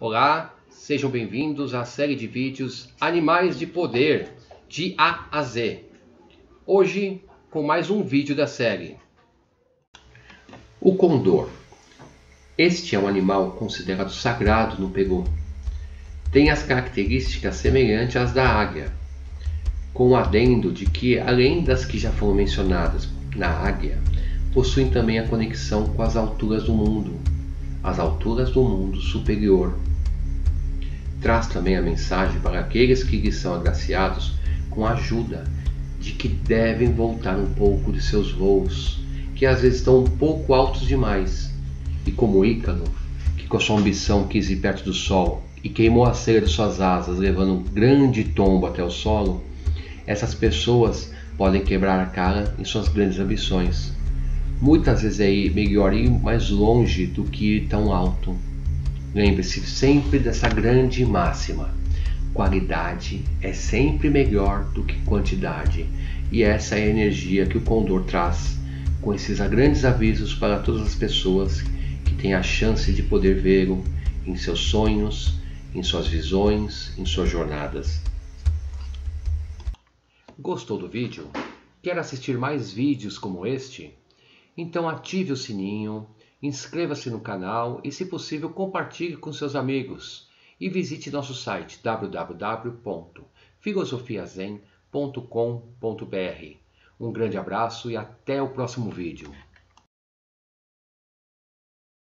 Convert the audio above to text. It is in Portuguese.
Olá, sejam bem-vindos à série de vídeos Animais de Poder, de A a Z. Hoje, com mais um vídeo da série. O condor. Este é um animal considerado sagrado no Peru. Tem as características semelhantes às da águia, com o adendo de que, além das que já foram mencionadas na águia, possuem também a conexão com as alturas do mundo, superior. Traz também a mensagem para aqueles que lhes são agraciados com a ajuda de que devem voltar um pouco de seus voos, que às vezes estão um pouco altos demais, e como Ícaro, que com sua ambição quis ir perto do sol e queimou a cera de suas asas, levando um grande tombo até o solo, essas pessoas podem quebrar a cara em suas grandes ambições. Muitas vezes é melhor ir mais longe do que ir tão alto. Lembre-se sempre dessa grande máxima. Qualidade é sempre melhor do que quantidade. E essa é a energia que o Condor traz com esses grandes avisos para todas as pessoas que têm a chance de poder vê-lo em seus sonhos, em suas visões, em suas jornadas. Gostou do vídeo? Quer assistir mais vídeos como este? Então ative o sininho, inscreva-se no canal e, se possível, compartilhe com seus amigos. E visite nosso site www.filosofiazen.com.br. Um grande abraço e até o próximo vídeo.